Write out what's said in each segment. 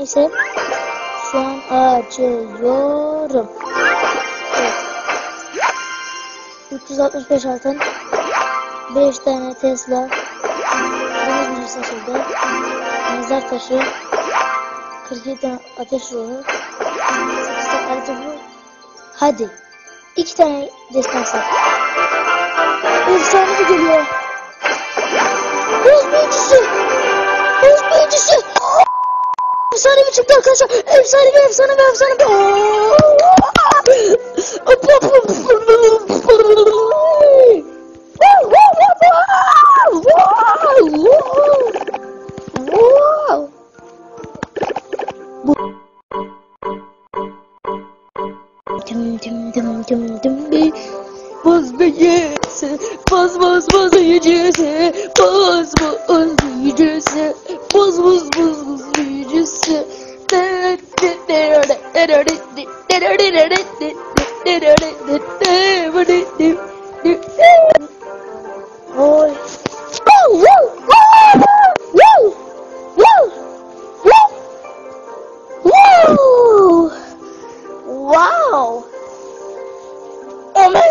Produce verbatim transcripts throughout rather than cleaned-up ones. Neyse. Şu an açıyorum. Evet. üç yüz altmış beş altın. beş tane Tesla. Deniz mühendisi açıldı. Mezar taşı. kırk yedi tane ateş ruhu. sekiz tane ateş. Hadi. iki tane destansa. Efsane geliyor. Buz büyücüsü. Buz büyücüsü. Efsane mi çıktı arkadaşlar? Efsane mi? Efsane mi? Efsane mi? Buz büyücüsü. Buz buz buz büyücüsü. Buz buz büyücüsü. Buz buz buz buz büyücüsü. Oy. Wow. Oh my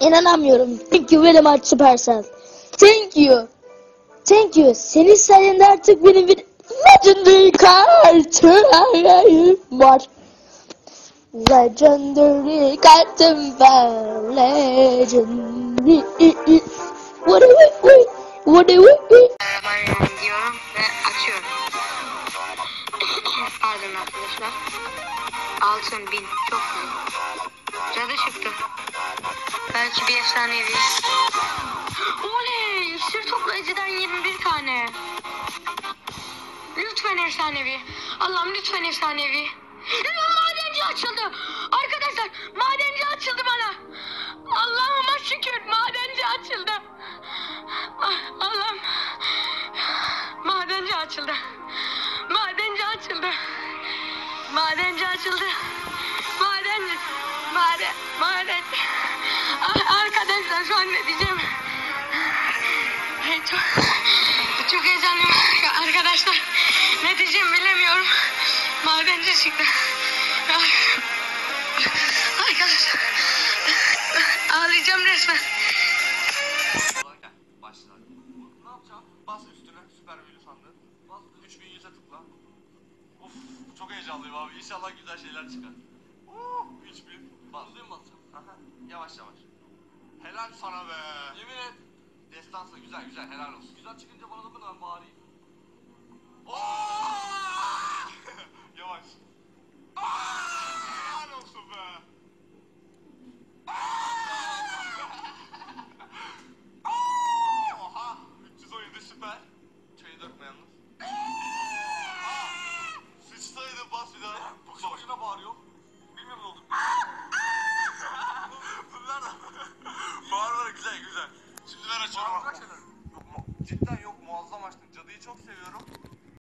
İnanamıyorum. Thank you very much Supercell. Thank you. Thank you. Senin sayende artık benim bir legendary kartım var. Legendary kartım var. Legendary. What do we do? What do we do? Ben diyorum ve açıyorum. Pardon arkadaşlar. Altın bin. Çok güzel. Cadı çıktı. Belki bir efsanevi. Oley! Sır toplayıcıdan yirmi bir tane. Lütfen efsanevi. Allah'ım lütfen efsanevi. Madenci açıldı. Arkadaşlar madenci açıldı bana. Allah'ıma şükür madenci açıldı. Allah'ım. Madenci açıldı. Madenci açıldı. Madenci açıldı. Madenci. Maden. Madenci. Arkadaşlar şu an ne diyeceğim? Çok, çok heyecanlıyım arkadaşlar. Ne diyeceğim bilemiyorum. Madenci çıktı. Arkadaşlar ağlayacağım resmen. Ne yapacağım? Bas üstüne süper virüs sandığı. Bas üç bin yüze tıkla. Of çok heyecanlıyım abi. İnşallah güzel şeyler çıkar. Oh, üç bin. Baslayayım basacağım. Yavaş yavaş. Helal sana be. Yemin et. Destansa güzel güzel helal olsun. Güzel çıkınca bana da mı lan bari? Ooo!